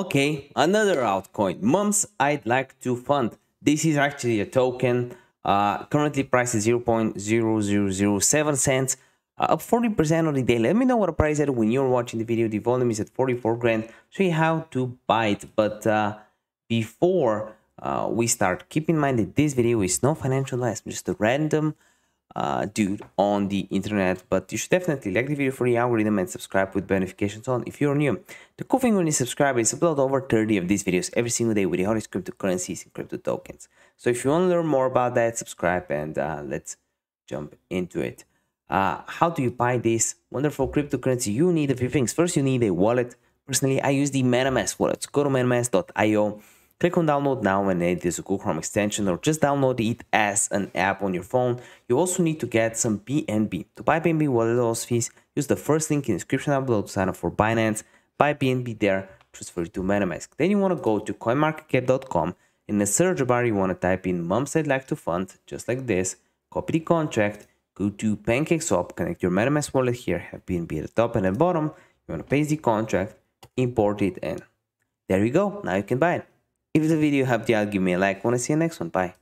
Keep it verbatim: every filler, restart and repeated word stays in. Okay, another altcoin, Mums I'd Like to Fund. This is actually a token, uh, currently priced at zero point zero zero zero seven cents, uh, up forty percent on the day. Let me know what price that when you're watching the video. The volume is at forty-four grand. Show you how to buy it. But uh, before uh, we start, keep in mind that this video is no financial advice, just a random uh, dude on the internet. But you should definitely like the video for the algorithm and subscribe with notifications on if you're new. The cool thing when you subscribe is upload over thirty of these videos every single day with the hottest cryptocurrencies and crypto tokens. So if you want to learn more about that, subscribe and uh, let's jump into it. Uh, how do you buy this wonderful cryptocurrency? You need a few things. First, you need a wallet. Personally, I use the MetaMask wallet. So go to metamask dot i o. Click on download now and it is a Google Chrome extension, or just download it as an app on your phone. You also need to get some B N B. To buy B N B wallet loss fees, use the first link in the description down below to sign up for Binance. Buy B N B there, transfer it to MetaMask. Then you want to go to coin market cap dot com. In the search bar, you want to type in Mums I'd Like to Fund, just like this. Copy the contract, go to PancakeSwap, connect your MetaMask wallet here, have B N B at the top and at the bottom. You want to paste the contract, import it, and there you go. Now you can buy it. If the video helped you out, give me a like. Want to see you next one. Bye.